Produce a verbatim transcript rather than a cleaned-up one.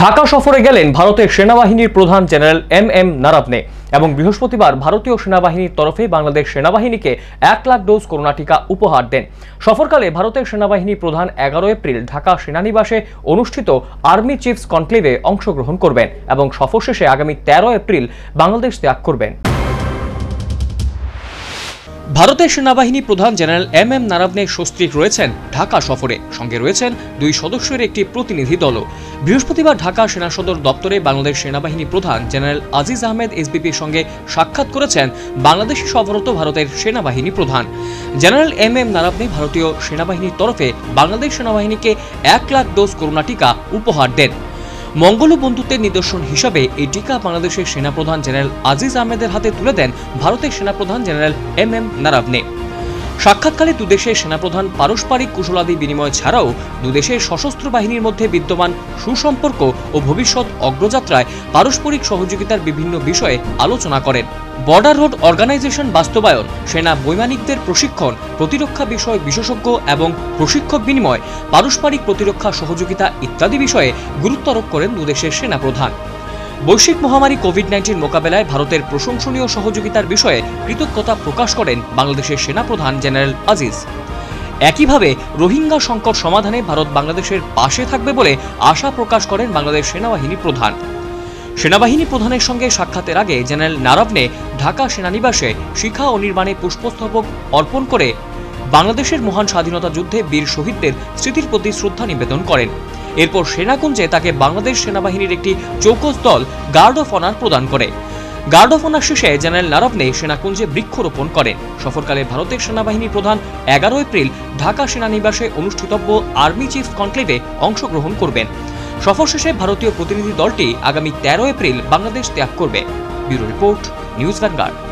ঢাকা সফরে গেলেন ভারতের সেনাবাহিনীর প্রধান জেনারেল এম এম নারাবনে এবং বৃহস্পতিবার ভারতীয় সেনাবাহিনীর তরফে বাংলাদেশ সেনাবাহিনীকে এক লাখ ডোজ করোনা টিকা উপহার দেন। সফরকালে ভারতের সেনাবাহিনী প্রধান এগারো এপ্রিল ঢাকা সেনানিবাসে অনুষ্ঠিত আর্মি চিফস কনক্লেভে অংশগ্রহণ করবেন এবং সফর শেষে আগামী তেরো এপ্রিল বাংলাদেশ ত্যাগ করবেন। ভারতের সেনাবাহিনী প্রধান জেনারেল এম এম নারাবনে সস্ত্রীক রয়েছেন ঢাকা সফরে, সঙ্গে রয়েছেন দুই সদস্যের একটি প্রতিনিধি দলও। বৃহস্পতিবার ঢাকা সেনা সদর দপ্তরে বাংলাদেশ সেনাবাহিনী প্রধান জেনারেল আজিজ আহমেদ এসবিপির সঙ্গে সাক্ষাৎ করেছেন বাংলাদেশে সফররত ভারতের সেনাবাহিনী প্রধান। জেনারেল এম এম নারাবনে ভারতীয় সেনাবাহিনীর তরফে বাংলাদেশ সেনাবাহিনীকে এক লাখ ডোজ করোনা টিকা উপহার দেন। মঙ্গল ও বন্ধুত্বের নিদর্শন হিসাবে এই টিকা বাংলাদেশের সেনাপ্রধান জেনারেল আজিজ আহমেদের হাতে তুলে দেন ভারতের সেনাপ্রধান জেনারেল এম এম নারাবনে। সাক্ষাৎকালে দুদেশের সেনাপ্রধান পারস্পরিক কুশলাদি বিনিময় ছাড়াও দুদেশের সশস্ত্র বাহিনীর মধ্যে বিদ্যমান সুসম্পর্ক ও ভবিষ্যৎ অগ্রযাত্রায় পারস্পরিক সহযোগিতার বিভিন্ন বিষয়ে আলোচনা করেন। বর্ডার রোড অর্গানাইজেশন বাস্তবায়ন, সেনা বৈমানিকদের প্রশিক্ষণ, প্রতিরক্ষা বিষয় বিশেষজ্ঞ এবং প্রশিক্ষক বিনিময়, পারস্পরিক প্রতিরক্ষা সহযোগিতা ইত্যাদি বিষয়ে গুরুত্ব আরোপ করেন দুদেশের সেনাপ্রধান। বৈশ্বিক মহামারী কোভিড নাইন্টিন মোকাবেলায় ভারতের প্রশংসনীয় সহযোগিতার বিষয়ে কৃতজ্ঞতা প্রকাশ করেন বাংলাদেশের সেনাপ্রধান জেনারেল আজিজ। একইভাবে রোহিঙ্গা সংকট সমাধানে ভারত বাংলাদেশের পাশে থাকবে বলে আশা প্রকাশ করেন বাংলাদেশ সেনাবাহিনী প্রধান। সেনাবাহিনী প্রধানের সঙ্গে সাক্ষাতের আগে জেনারেল নারাবনে ঢাকা সেনানিবাসে শিখা ও নির্মাণে পুষ্পস্তবক অর্পণ করে বাংলাদেশের মহান স্বাধীনতা যুদ্ধে বীর শহীদদের স্মৃতির প্রতি শ্রদ্ধা নিবেদন করেন। এরপর সেনাকুঞ্জে তাকে বাংলাদেশ সেনাবাহিনীর একটি চৌকস দল গার্ড অফ অনার প্রদান করে। গার্ড অফ অনার শেষে জেনারেল নারাবনে সেনাকুঞ্জে বৃক্ষরোপণ করেন। সফরকালে ভারতের সেনাবাহিনী প্রধান এগারো এপ্রিল ঢাকা সেনানিবাসে অনুষ্ঠিতব্য আর্মি চিফ কনক্লেভে অংশগ্রহণ করবেন। সফর শেষে ভারতীয় প্রতিনিধি দলটি আগামী তেরো এপ্রিল বাংলাদেশ ত্যাগ করবে। Bureau report, news vanguard.